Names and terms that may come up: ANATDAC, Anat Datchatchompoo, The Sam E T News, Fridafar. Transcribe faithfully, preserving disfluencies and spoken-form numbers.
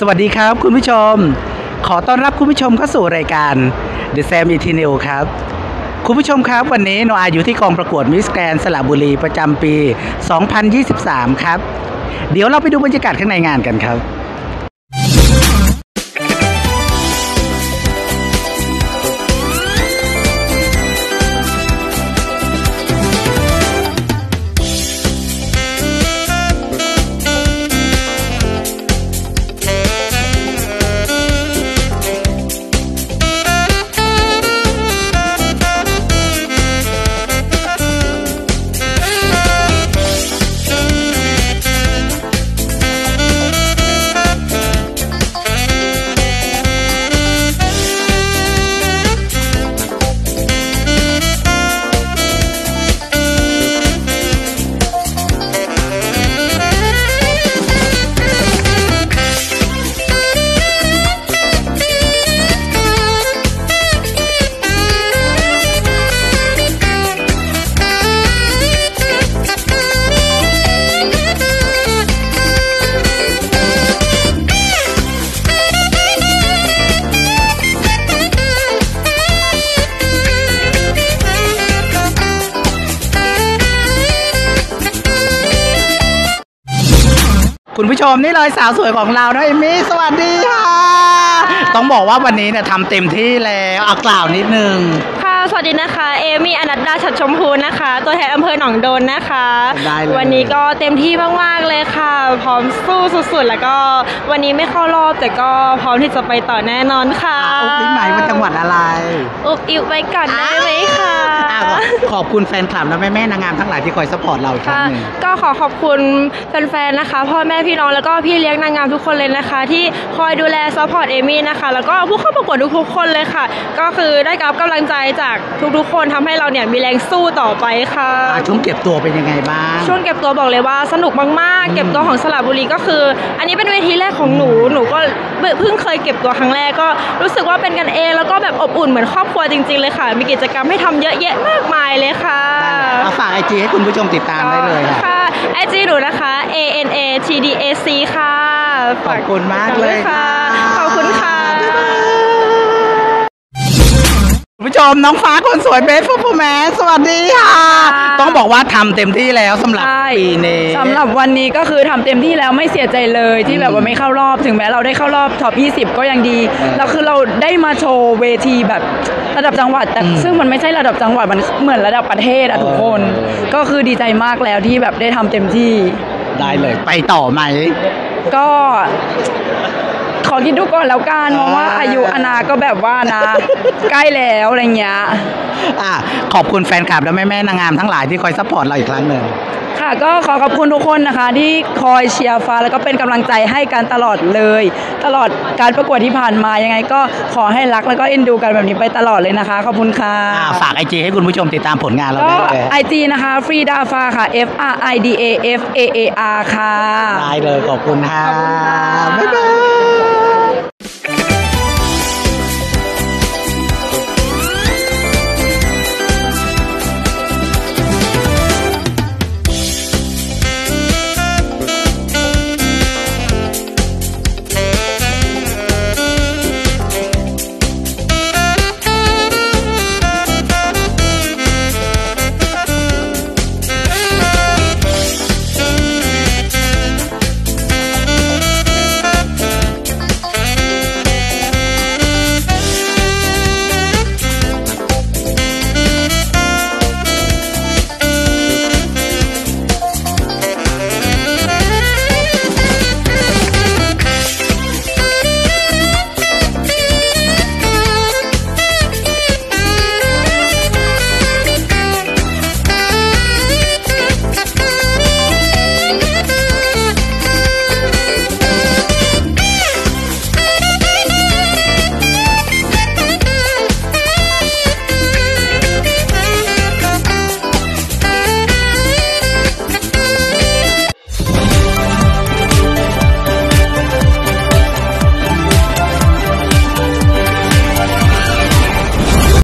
สวัสดีครับคุณผู้ชมขอต้อนรับคุณผู้ชมเข้าสู่รายการ เดอะแซม อี ที นิวส์ ครับคุณผู้ชมครับวันนี้โนอาอยู่ที่กองประกวดมิสแกรนด์สระบุรีประจำปีสองพันยี่สิบสามครับเดี๋ยวเราไปดูบรรยากาศข้างในงานกันครับคุณผู้ชมนี่เลยสาวสวยของเรานะเอมี่สวัสดีค่ะต้องบอกว่าวันนี้เนี่ยทำเต็มที่แล้วเอากล่าวนิดนึงค่ะสวัสดีนะคะเอมี่อนัตดาฉัตรชมพูนะคะตัวแทนอำเภอหนองโดนนะคะวันนี้ก็เต็มที่มากๆเลยค่ะพร้อมสู้สุดๆแล้วก็วันนี้ไม่เข้ารอบแต่ก็พร้อมที่จะไปต่อแน่นอนค่ะอุบอิ๊วไหนว่าจังหวัดอะไรอุบอิ๊วไปก่อนได้ไหมค่ะขอบคุณแฟนคลับและแม่แม่นางงามทั้งหลายที่คอยซัพพอร์ตเราค่ะก็ขอขอบคุณแฟนๆนะคะพ่อแม่พี่น้องแล้วก็พี่เลี้ยงนางงามทุกคนเลยนะคะที่คอยดูแลซัพพอร์ตเอมี่นะคะแล้วก็ผู้เข้าประกวดทุกๆคนเลยค่ะก็คือได้รับกำลังใจจากทุกๆคนทำให้เราเนี่ยมีแรงสู้ต่อไปค่ะช่วงเก็บตัวเป็นยังไงบ้างช่วงเก็บตัวบอกเลยว่าสนุกมากๆเก็บตัวของสระบุรีก็คืออันนี้เป็นเวทีแรกของหนูหนูก็เพิ่งเคยเก็บตัวครั้งแรกก็รู้สึกว่าเป็นกันเองแล้วก็แบบอบอุ่นเหมือนครอบครัวจริงๆเลยค่ะมีกิจกรรมให้ทำเยอะแยะมากมายเลยค่ะเอาฝากไอจีให้คุณผู้ชมติดตามได้เลยค่ะไอจีหนูนะคะ เอ เอ็น เอ ที ดี เอ ซี ค่ะขอบคุณมากเลยค่ะขอบคุณค่ะคุณผู้ชมน้องฟ้าคนสวยเบสเปอร์ฟอร์แมนซ์สวัสดีค่ะต้องบอกว่าทำเต็มที่แล้วสำหรับปีนี้สำหรับวันนี้ก็คือทำเต็มที่แล้วไม่เสียใจเลยที่แบบว่าไม่เข้ารอบถึงแม้เราได้เข้ารอบท็อปยี่สิบก็ยังดีแล้วคือเราได้มาโชว์เวทีแบบระดับจังหวัดแต่ซึ่งมันไม่ใช่ระดับจังหวัดมันเหมือนระดับประเทศอะทุกคนก็คือดีใจมากแล้วที่แบบได้ทำเต็มที่ได้เลยไปต่อไหมก็ขอคิดดูก่อนแล้วกันเพราะว่าอายุอนาก็แบบว่านะใกล้แล้วอะไรเงี้ยอ่ะขอบคุณแฟนคลับและแม่แม่นางงามทั้งหลายที่คอยซัพพอร์ตเราอีกครั้งหนึ่งค่ะก็ขอขอบคุณทุกคนนะคะที่คอยเชียร์ฟ้าแล้วก็เป็นกำลังใจให้กันตลอดเลยตลอดการประกวดที่ผ่านมายังไงก็ขอให้รักแล้วก็เอ็นดูกันแบบนี้ไปตลอดเลยนะคะขอบคุณค่ะฝากไอจีให้คุณผู้ชมติดตามผลงานเราได้เลยไอจีนะคะ ฟรีดาฟาร์ ค่ะ เอฟ อาร์ ไอ ดี เอ เอฟ เอ เอ อาร์ ค่ะได้เลยขอบคุณค่ะบ๊ายบาย